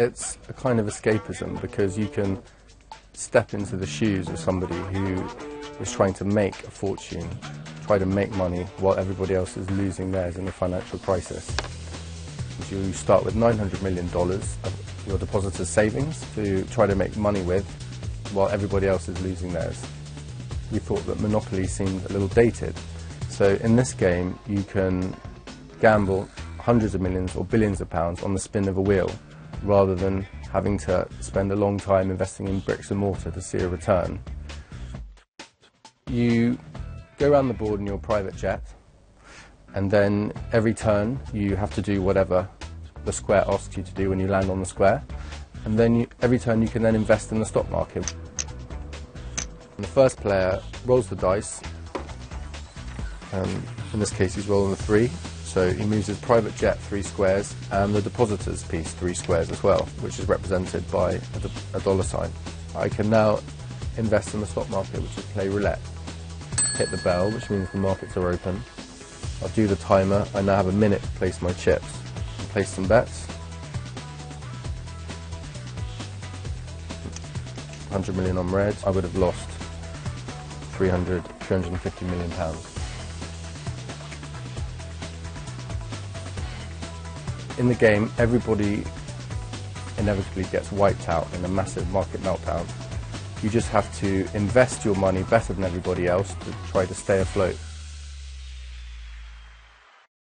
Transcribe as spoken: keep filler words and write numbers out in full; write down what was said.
it's a kind of escapism because you can step into the shoes of somebody who is trying to make a fortune, try to make money while everybody else is losing theirs in the financial crisis. You start with nine hundred million dollars of your depositors' savings to try to make money with while everybody else is losing theirs. We thought that Monopoly seemed a little dated. So in this game, you can gamble hundreds of millions or billions of pounds on the spin of a wheel rather than having to spend a long time investing in bricks and mortar to see a return. You go around the board in your private jet, and then every turn you have to do whatever the square asks you to do when you land on the square, and then you, every turn you can then invest in the stock market. And the first player rolls the dice. Um, in this case he's rolling a three, so he moves his private jet three squares and the depositors piece three squares as well, which is represented by a, a dollar sign. I can now invest in the stock market, which is play roulette. Hit the bell, which means the markets are open. I'll do the timer. I now have a minute to place my chips. I'll place some bets. one hundred million on red. I would have lost three hundred, three hundred fifty million pounds. In the game, everybody inevitably gets wiped out in a massive market meltdown. You just have to invest your money better than everybody else to try to stay afloat.